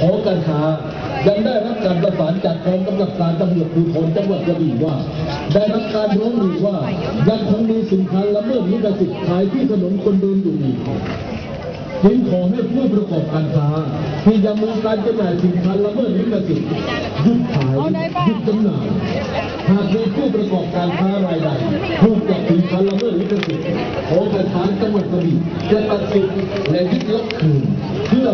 โอ้กันหายังได้รับการประสานจากกองกำกับการตำรวจภูธรจังหวัดกระบี่ว่าได้รับการร้องเรียนว่ายังคงมีสินค้าละเมิดลิขสิทธิ์ขายที่ถนนคนเดินอยู่จึงขอให้ผู้ประกอบการค้าที่ยังมีการจำหน่ายสินค้าละเมิดลิขสิทธิ์หยุดขายหยุดจำหน่ายหากมีผู้ประกอบการค้ารายใดถูกจับสินค้าละเมิดลิขสิทธิ์ขอประธานจังหวัดกระบี่จะตัดสิทธิ์และยึดยกคืนเพื่อ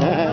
Hello.